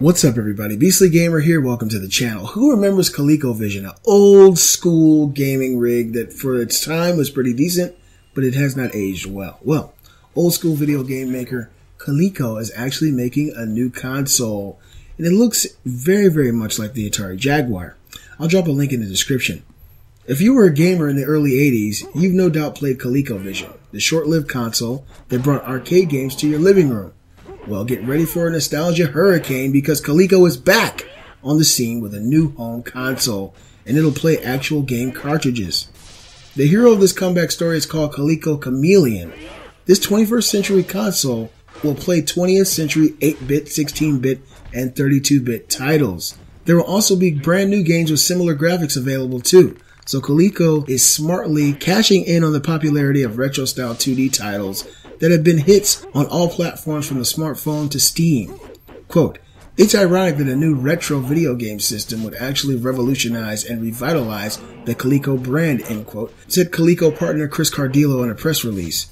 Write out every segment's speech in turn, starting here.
What's up, everybody? Beastly Gamer here. Welcome to the channel. Who remembers ColecoVision, an old-school gaming rig that for its time was pretty decent, but it has not aged well? Well, old-school video game maker Coleco is actually making a new console, and it looks very, very much like the Atari Jaguar. I'll drop a link in the description. If you were a gamer in the early 80s, you've no doubt played ColecoVision, the short-lived console that brought arcade games to your living room. Well, get ready for a nostalgia hurricane because Coleco is back on the scene with a new home console, and it'll play actual game cartridges. The hero of this comeback story is called Coleco Chameleon. This 21st century console will play 20th century 8-bit, 16-bit, and 32-bit titles. There will also be brand new games with similar graphics available too. So Coleco is smartly cashing in on the popularity of retro-style 2D titles that have been hits on all platforms from the smartphone to Steam. Quote, "It's ironic that a new retro video game system would actually revolutionize and revitalize the Coleco brand," end quote, said Coleco partner Chris Cardillo in a press release.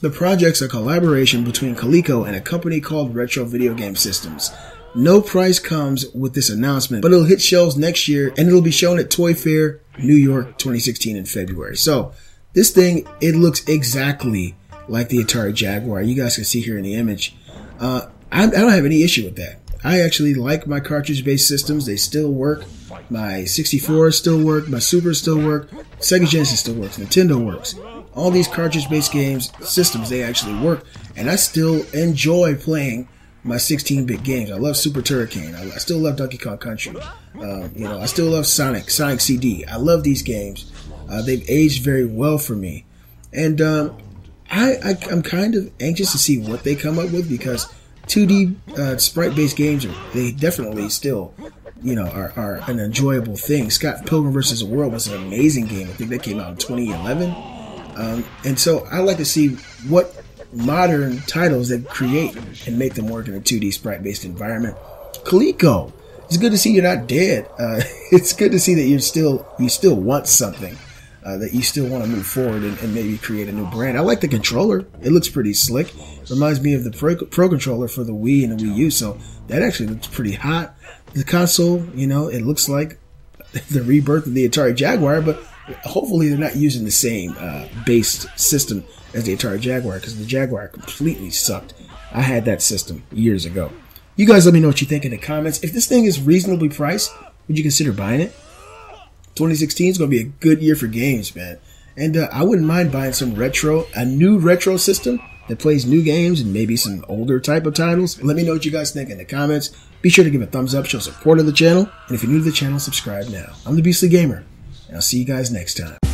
The project's a collaboration between Coleco and a company called Retro Video Game Systems. No price comes with this announcement, but it'll hit shelves next year, and it'll be shown at Toy Fair, New York 2016 in February. So this thing, it looks exactly like the Atari Jaguar. You guys can see here in the image. I don't have any issue with that. I actually like my cartridge-based systems. They still work. My 64 still work. My Super still work. Sega Genesis still works. Nintendo works. All these cartridge-based games, systems, they actually work. And I still enjoy playing my 16-bit games. I love Super Turrican. I still love Donkey Kong Country. I still love Sonic CD. I love these games. They've aged very well for me. And I'm kind of anxious to see what they come up with, because 2D sprite-based games they definitely still, are an enjoyable thing. Scott Pilgrim vs. the World was an amazing game. I think that came out in 2011. And so I like to see what modern titles that create and make them work in a 2D sprite-based environment. Coleco, it's good to see you're not dead. It's good to see that you still want something. That you still want to move forward and maybe create a new brand. I like the controller. It looks pretty slick. Reminds me of the Pro Controller for the Wii and the Wii U, so that actually looks pretty hot. The console, it looks like the rebirth of the Atari Jaguar, but hopefully they're not using the same based system as the Atari Jaguar, because the Jaguar completely sucked. I had that system years ago. You guys let me know what you think in the comments. If this thing is reasonably priced, would you consider buying it? 2016 is going to be a good year for games, man. And I wouldn't mind buying a new retro system that plays new games and maybe some older type of titles. Let me know what you guys think in the comments. Be sure to give a thumbs up, show support of the channel. And if you're new to the channel, subscribe now. I'm the Beastly Gamer, and I'll see you guys next time.